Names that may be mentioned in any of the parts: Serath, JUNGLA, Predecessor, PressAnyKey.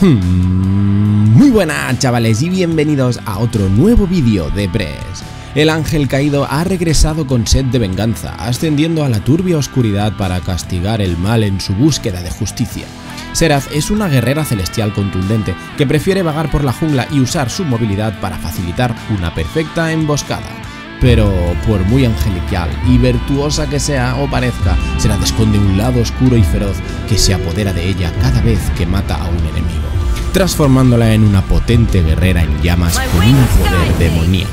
Muy buenas chavales y bienvenidos a otro nuevo vídeo de Press. El ángel caído ha regresado con sed de venganza, ascendiendo a la turbia oscuridad para castigar el mal en su búsqueda de justicia. Serath es una guerrera celestial contundente que prefiere vagar por la jungla y usar su movilidad para facilitar una perfecta emboscada. Pero por muy angelical y virtuosa que sea o parezca, Serath esconde un lado oscuro y feroz que se apodera de ella cada vez que mata a un enemigo, transformándola en una potente guerrera en llamas con un poder demoníaco.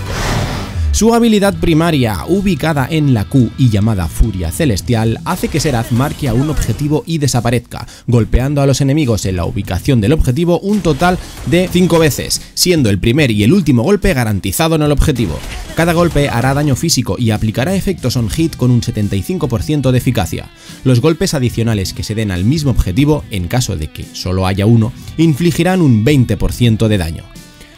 Su habilidad primaria, ubicada en la Q y llamada Furia Celestial, hace que Serath marque a un objetivo y desaparezca, golpeando a los enemigos en la ubicación del objetivo un total de 5 veces, siendo el primer y el último golpe garantizado en el objetivo. Cada golpe hará daño físico y aplicará efectos on hit con un 75% de eficacia. Los golpes adicionales que se den al mismo objetivo, en caso de que solo haya uno, infligirán un 20% de daño.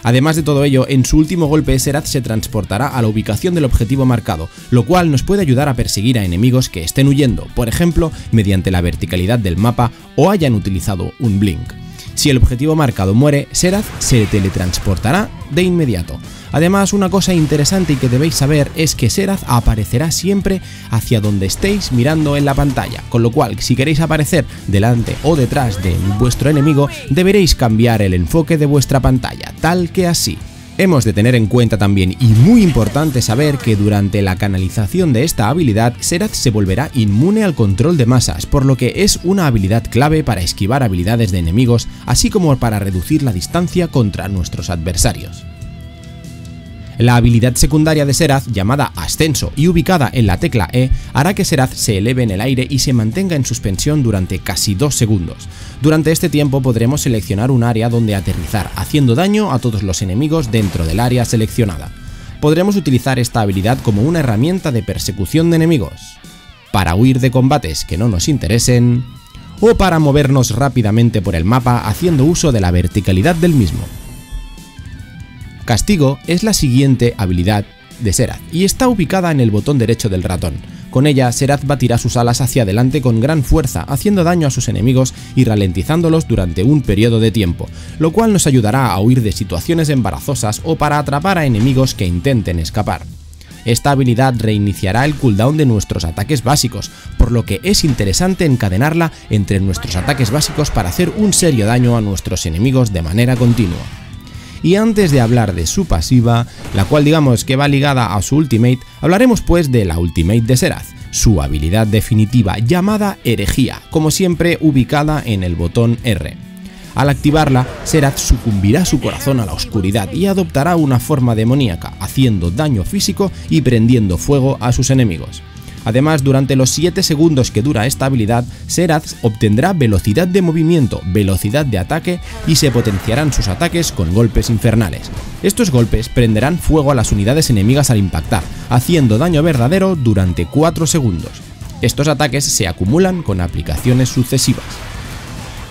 Además de todo ello, en su último golpe Serath se transportará a la ubicación del objetivo marcado, lo cual nos puede ayudar a perseguir a enemigos que estén huyendo, por ejemplo, mediante la verticalidad del mapa o hayan utilizado un blink. Si el objetivo marcado muere, Serath se teletransportará de inmediato. Además, una cosa interesante y que debéis saber es que Serath aparecerá siempre hacia donde estéis mirando en la pantalla, con lo cual, si queréis aparecer delante o detrás de vuestro enemigo, deberéis cambiar el enfoque de vuestra pantalla, tal que así. Hemos de tener en cuenta también, y muy importante saber, que durante la canalización de esta habilidad, Serath se volverá inmune al control de masas, por lo que es una habilidad clave para esquivar habilidades de enemigos, así como para reducir la distancia contra nuestros adversarios. La habilidad secundaria de Serath, llamada Ascenso y ubicada en la tecla E, hará que Serath se eleve en el aire y se mantenga en suspensión durante casi 2 segundos. Durante este tiempo podremos seleccionar un área donde aterrizar, haciendo daño a todos los enemigos dentro del área seleccionada. Podremos utilizar esta habilidad como una herramienta de persecución de enemigos, para huir de combates que no nos interesen, o para movernos rápidamente por el mapa haciendo uso de la verticalidad del mismo. Castigo es la siguiente habilidad de Serath y está ubicada en el botón derecho del ratón. Con ella, Serath batirá sus alas hacia adelante con gran fuerza, haciendo daño a sus enemigos y ralentizándolos durante un periodo de tiempo, lo cual nos ayudará a huir de situaciones embarazosas o para atrapar a enemigos que intenten escapar. Esta habilidad reiniciará el cooldown de nuestros ataques básicos, por lo que es interesante encadenarla entre nuestros ataques básicos para hacer un serio daño a nuestros enemigos de manera continua. Y antes de hablar de su pasiva, la cual digamos que va ligada a su ultimate, hablaremos pues de la ultimate de Serath, su habilidad definitiva llamada Herejía, como siempre ubicada en el botón R. Al activarla, Serath sucumbirá su corazón a la oscuridad y adoptará una forma demoníaca, haciendo daño físico y prendiendo fuego a sus enemigos. Además, durante los 7 segundos que dura esta habilidad, Serath obtendrá velocidad de movimiento, velocidad de ataque y se potenciarán sus ataques con golpes infernales. Estos golpes prenderán fuego a las unidades enemigas al impactar, haciendo daño verdadero durante 4 segundos. Estos ataques se acumulan con aplicaciones sucesivas.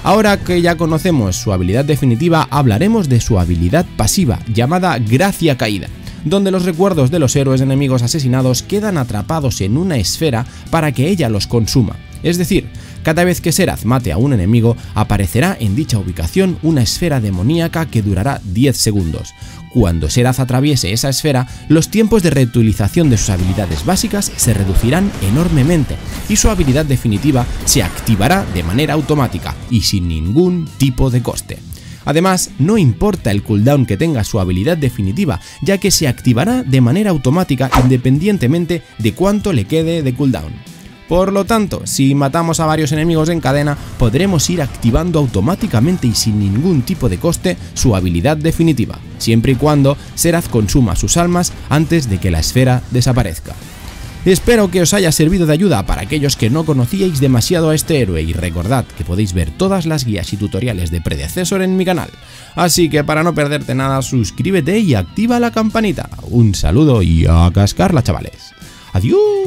Ahora que ya conocemos su habilidad definitiva, hablaremos de su habilidad pasiva, llamada Gracia Caída, donde los recuerdos de los héroes enemigos asesinados quedan atrapados en una esfera para que ella los consuma. Es decir, cada vez que Serath mate a un enemigo, aparecerá en dicha ubicación una esfera demoníaca que durará 10 segundos. Cuando Serath atraviese esa esfera, los tiempos de reutilización de sus habilidades básicas se reducirán enormemente y su habilidad definitiva se activará de manera automática y sin ningún tipo de coste. Además, no importa el cooldown que tenga su habilidad definitiva, ya que se activará de manera automática independientemente de cuánto le quede de cooldown. Por lo tanto, si matamos a varios enemigos en cadena, podremos ir activando automáticamente y sin ningún tipo de coste su habilidad definitiva, siempre y cuando Serath consuma sus almas antes de que la esfera desaparezca. Espero que os haya servido de ayuda para aquellos que no conocíais demasiado a este héroe y recordad que podéis ver todas las guías y tutoriales de Predecessor en mi canal. Así que para no perderte nada, suscríbete y activa la campanita. Un saludo y a cascarla, chavales. Adiós.